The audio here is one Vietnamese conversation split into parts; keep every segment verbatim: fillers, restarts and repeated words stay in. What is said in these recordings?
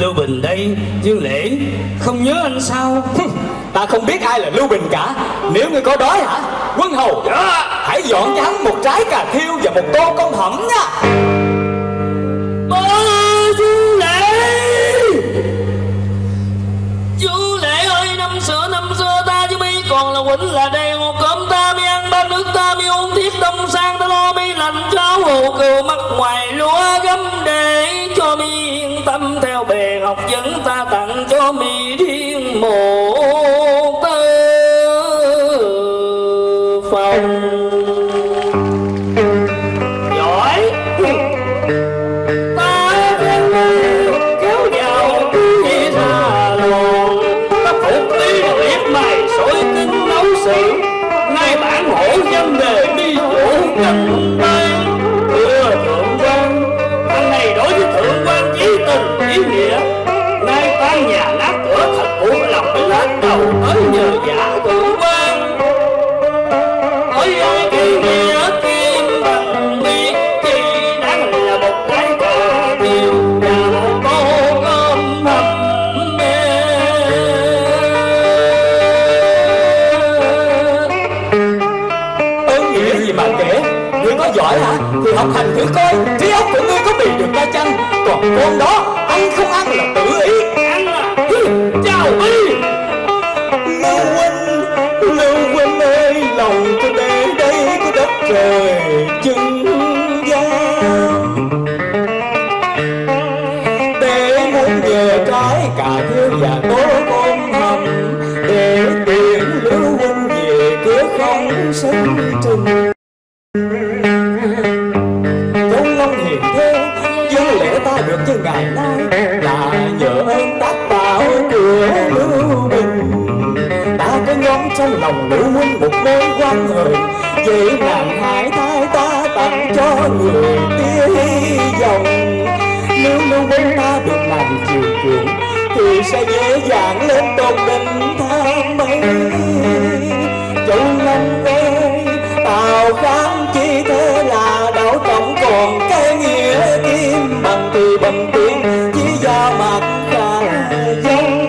Lưu Bình đây, Dương Lễ, không nhớ anh sao? Ta không biết ai là Lưu Bình cả. Nếu ngươi có đói hả Quân Hầu, yeah. hãy dọn cho hắn một trái cà thiêu và một tô cơm hẩm nha. Ơ Dương Lễ, Dương Lễ ơi, năm xưa năm xưa ta với mi còn là quỳnh là đèo, cơm ta mi ăn, ba nước ta mi uống, thiết đông sang ta lo mi lành cho hồ cừu mắt ngoài lúa gấm để cho mi tâm theo bề học dẫn ta tặng cho mi riêng một tư phòng. Giỏi ta đem kéo vào đi ra lồn, ta phục tí liệt mày sổi tinh nấu sự, nay bản hổ dân đề đi chỗ gần tay. Nghĩa, nay tan nhà nát cửa thật buồn lòng mới lát đầu tới nhờ giả tử quan. Ôi ơi cái nghĩa kim bằng biết chi đáng là một cái cà tiêu và một tô cơm hầm mê. Ơn nghĩa gì mà kể, ngươi có giỏi hả? Thì học hành thử coi, trí óc của ngươi có bị được ta chăng? Còn con đó không ăn là tự ý. Ăn à? Chào đi Lưu huynh, Lưu huynh ơi, lòng tôi để đây cái đất trời chứng giang. Để muốn về trái cà thiêu và tố con hầm, để tiễn Lưu huynh về cửa không sinh trình. Trong lòng hiện thế, dân lẽ ta được như ngày nay trong lòng Lưu huynh một mối quan hời, vậy nàng hãy thay ta tặng cho người tia hy vọng. Nếu Lưu huynh ta được làm chiều chuộng thì sẽ dễ dàng lên tột đỉnh tham ấy. Trong lòng ơi tào kháng chi thế là đạo tổng, còn cái nghĩa kim bằng từ bằng tiếng chỉ do mặt cả dân.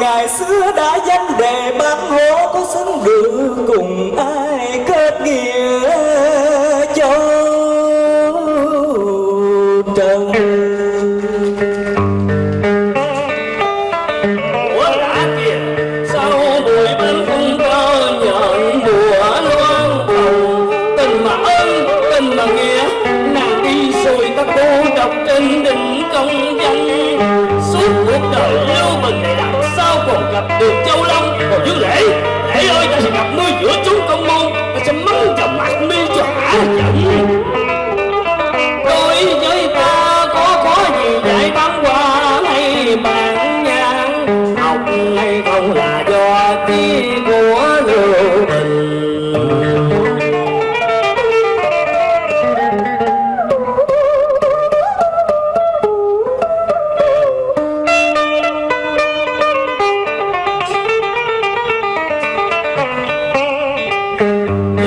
Hãy subscribe lập đường Châu Long. Còn Dương Lễ, Lễ ơi, ta sẽ gặp ngươi giữa chúng công môn, ta sẽ mắng vào mặt mi cho hả giận. Đối với ta có có gì vậy băng qua hay bạn nhãn học hay không là do chi của Lưu Bình.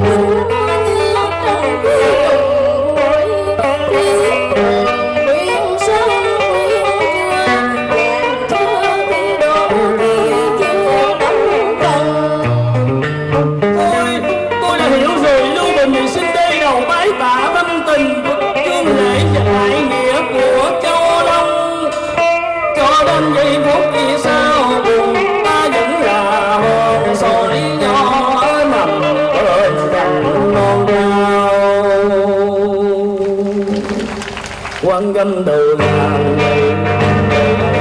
huynh nói như trong khi cùng hội thiếp Huyền sớm Huyền chưa Huyền chưa thì đồ đi. Quan gánh đầu làng này,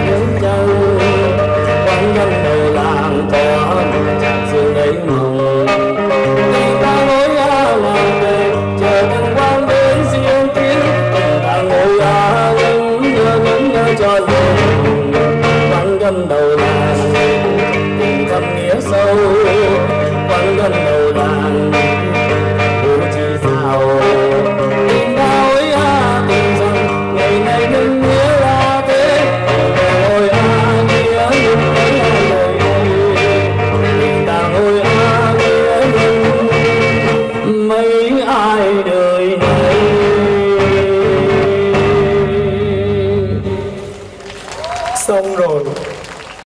nhớ châu quan gánh đầu.